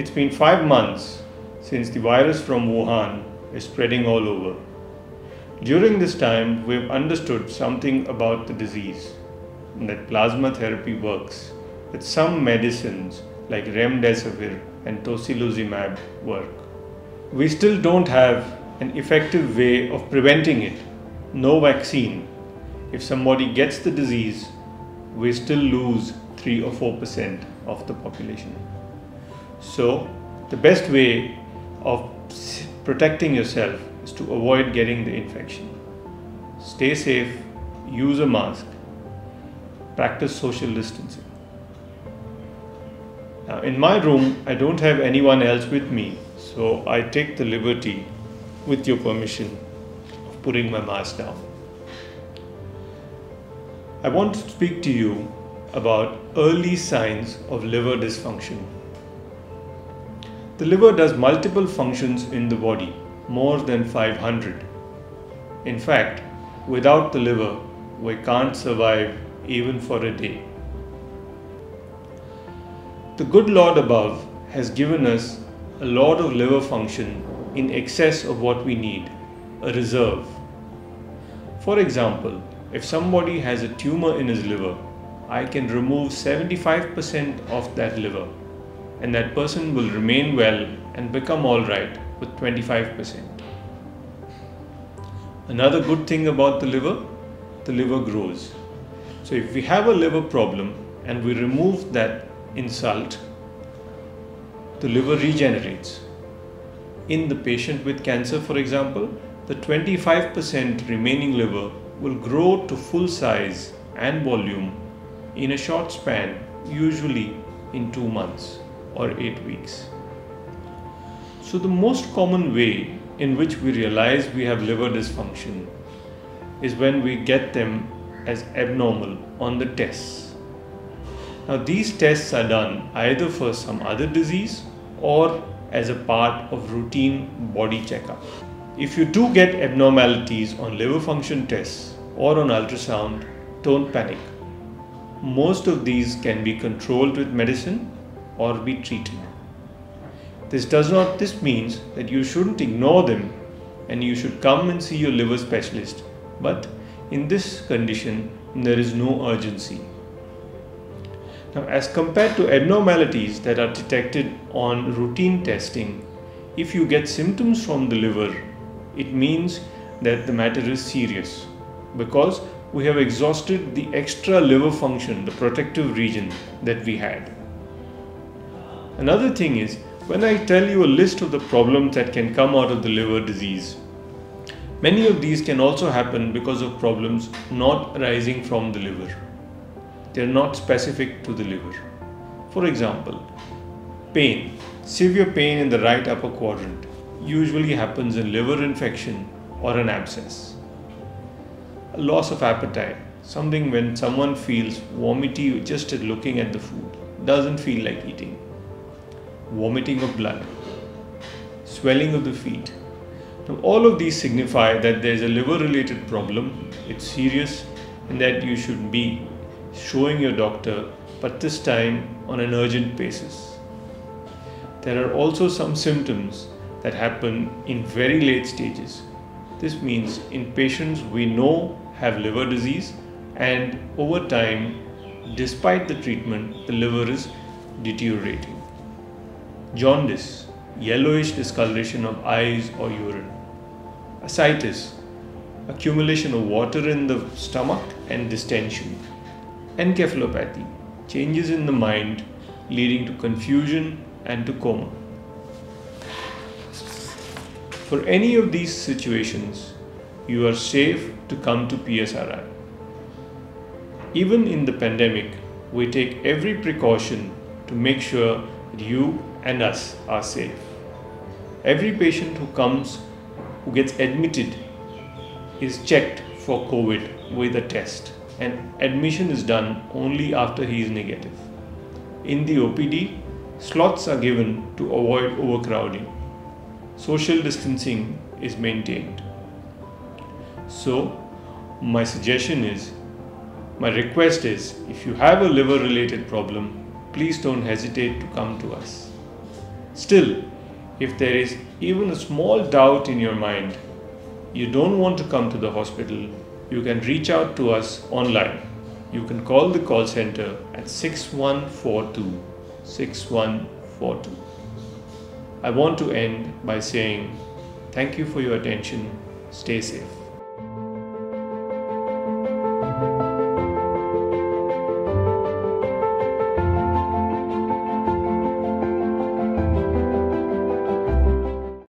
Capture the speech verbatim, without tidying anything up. It's been five months since the virus from Wuhan is spreading all over. During this time, we've understood something about the disease, and that plasma therapy works, that some medicines like remdesivir and tocilizumab work. We still don't have an effective way of preventing it. No vaccine. If somebody gets the disease, we still lose three or four percent of the population. So the best way of protecting yourself is to avoid getting the infection. Stay safe, use a mask, practice social distancing. Now, in my room, I don't have anyone else with me, so I take the liberty, with your permission, of putting my mask down. I want to speak to you about early signs of liver dysfunction. The liver does multiple functions in the body, more than five hundred. In fact, without the liver, we can't survive even for a day. The good Lord above has given us a lot of liver function in excess of what we need, a reserve. For example, if somebody has a tumor in his liver, I can remove seventy-five percent of that liver, and that person will remain well and become alright with twenty-five percent. Another good thing about the liver, the liver grows. So if we have a liver problem and we remove that insult, the liver regenerates. In the patient with cancer, for example, the twenty-five percent remaining liver will grow to full size and volume in a short span, usually in two months or eight weeks. So the most common way in which we realize we have liver dysfunction is when we get them as abnormal on the tests. Now these tests are done either for some other disease or as a part of routine body checkup. If you do get abnormalities on liver function tests or on ultrasound, don't panic. Most of these can be controlled with medicine or be treated. This does not, this means that you shouldn't ignore them and you should come and see your liver specialist. But in this condition, there is no urgency. Now, as compared to abnormalities that are detected on routine testing, if you get symptoms from the liver, it means that the matter is serious, because we have exhausted the extra liver function, the protective region that we had. Another thing is, when I tell you a list of the problems that can come out of the liver disease, many of these can also happen because of problems not arising from the liver. They are not specific to the liver. For example, pain, severe pain in the right upper quadrant, usually happens in liver infection or an abscess. A loss of appetite, something when someone feels vomity just at looking at the food, doesn't feel like eating. Vomiting of blood, swelling of the feet. Now, all of these signify that there is a liver-related problem, it's serious, and that you should be showing your doctor, but this time on an urgent basis. There are also some symptoms that happen in very late stages. This means in patients we know have liver disease, and over time, despite the treatment, the liver is deteriorating. Jaundice, yellowish discoloration of eyes or urine. Ascites, accumulation of water in the stomach and distension. Encephalopathy, changes in the mind leading to confusion and to coma. For any of these situations, you are safe to come to P S R I. Even in the pandemic, we take every precaution to make sure that you and us are safe. Every patient who comes, who gets admitted, is checked for COVID with a test, and admission is done only after he is negative. In the O P D, slots are given to avoid overcrowding. Social distancing is maintained. So, my suggestion is, my request is, if you have a liver related problem, please don't hesitate to come to us. Still, if there is even a small doubt in your mind, you don't want to come to the hospital, you can reach out to us online. You can call the call center at six one four two, six one four two. I want to end by saying thank you for your attention. Stay safe.